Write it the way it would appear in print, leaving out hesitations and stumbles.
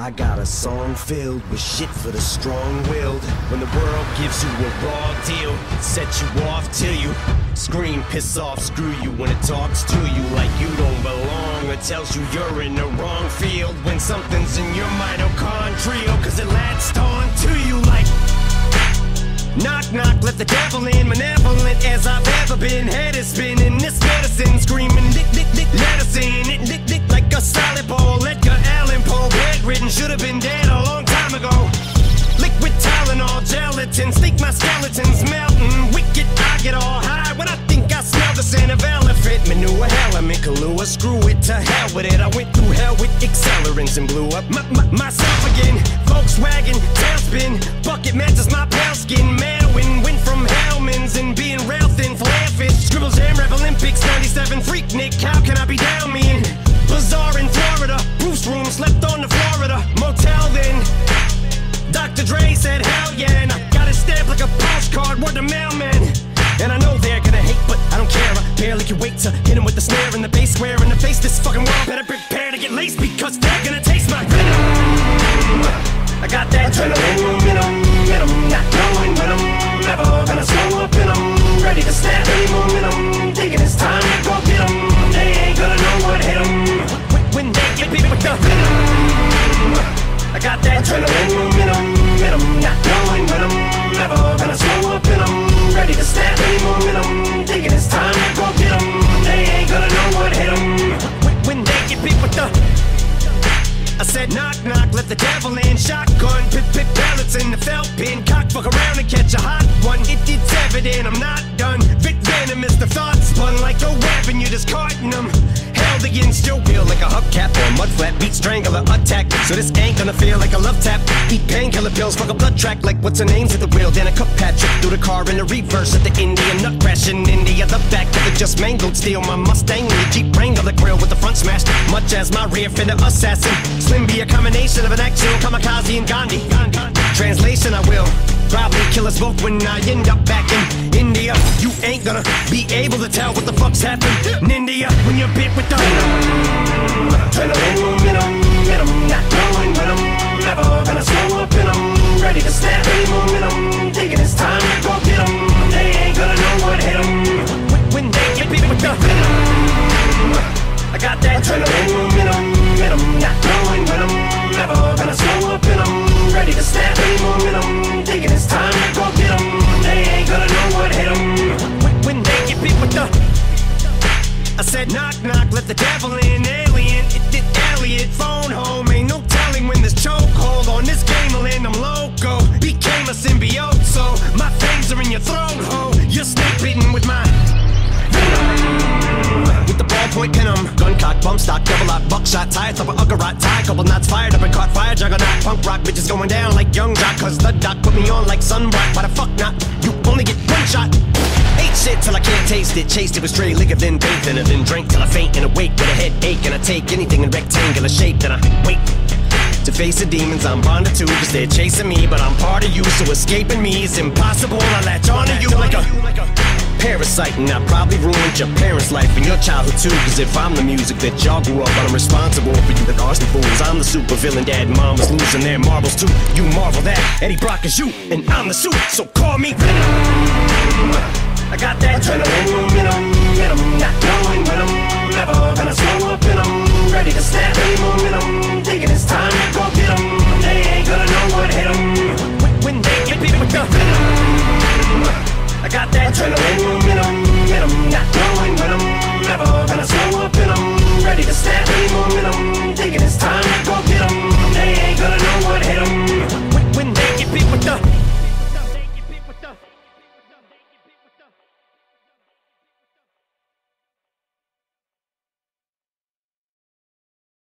I got a song filled with shit for the strong-willed. When the world gives you a raw deal, set you off till you scream, piss off, screw you. When it talks to you like you don't belong, or tells you you're in the wrong field, when something's in your mitochondrial, cause it latched on to you like knock, knock, let the devil in, malevolent as I've ever been. Head is spinning, this medicine screaming, dick, dick, dick, medicine. It dick, dick, like a solid ball, let your Allen pole bedridden. Should have been dead a long time ago. Liquid Tylenol, gelatin, sneak my skeletons melting. Wicked, I get all high when I think I smell the scent of elephant manure. Hell, I'm in Kahlua, screw it, to hell with it. I went through hell with accelerants and blew up myself again. Volkswagen, tailspin, bucket matches my pale skin. Went from Hellman's and being rail thin, flare fish, scribble jam, rap Olympics, 97, freak Nick, how can I be down mean? Bazaar in Florida, Bruce room, slept on the Florida motel then. Dr. Dre said hell yeah, and I got it stamped like a postcard, word to mailman. And I know they're gonna hate, but I don't care, I barely can wait to hit him with the snare and the bass square in the face. This fucking world better prepare to get laced, because they're gonna taste my venom. I got that adrenaline in 'em, not knowing when I'm never gonna slow up in 'em, ready to snap any momentum, thinking it's time to go get 'em. They ain't gonna know what hit 'em when they get beat with the venom. I got that adrenaline in 'em, not knowing when I'm never gonna slow up in 'em, ready to snap any momentum, thinking it's time to go get 'em. They ain't gonna know what hit 'em when they get beat with the. I said knock knock, let the devil in. Shotgun, pip pip pellets in the felt pin. Cock fuck around and catch a hot one. It's evident I'm not done. Vic venomous, the thoughts spun like a weapon, you're discarding them. Held against your will like a hubcap or a mud flap. Beat strangler attack, so this ain't gonna feel like a love tap. Eat painkiller pills, fuck a blood track like what's her name's at the wheel. Danica Patrick through the car in the reverse at the Indian nut crash in India. The back of the just mangled steel. My Mustang in the Jeep Wrangler grill with the front smashed, much as my rear fender assassin. Slim be a combination of an action, kamikaze and Gandhi. Translation, I will probably kill us both when I end up back in India. You ain't gonna be able to tell what the fuck's happened in India when you're bit with the venom. Venom, not knowing when I'm never gonna slow up in 'em, ready to snap any momentum, thinking it's time to go get 'em. They ain't gonna know what hit 'em when they get bit with the venom. I got that adrenaline in 'em, not knowing when I'm never gonna slow up in 'em, ready to snap any momentum, thinking it's time to go get 'em. They ain't gonna know what hit 'em when they get beat with the. I said knock knock, let the devil in. Alien, it did Elliot, phone home. Ain't no telling when this chokehold on this game will end. I'm loco, became a symbiote, so my fangs are in your throat, ho. You're snake bitten with my venom, with the ballpoint venom. Cock, bump stock, double up, buckshot, tie up a uggerot, tie, couple knots, fired up and caught fire, juggernaut, punk rock, bitches going down like young jock, cause the doc put me on like sunblock, why the fuck not, you only get one shot, ate shit till I can't taste it, chased it with stray liquor, then bathed in it, then drank till I faint and awake with a headache, and I take anything in rectangular shape, then I wait to face the demons I'm bonded to, cause they're chasing me, but I'm part of you, so escaping me is impossible, I latch onto you like a parasite, and I probably ruined your parents' life and your childhood too, cause if I'm the music that y'all grew up on, I'm responsible for you, the arson fools. I'm the super villain, dad and mom was losing their marbles too. You marvel that Eddie Brock is you, and I'm the suit, so call me venom. I got that adrenaline.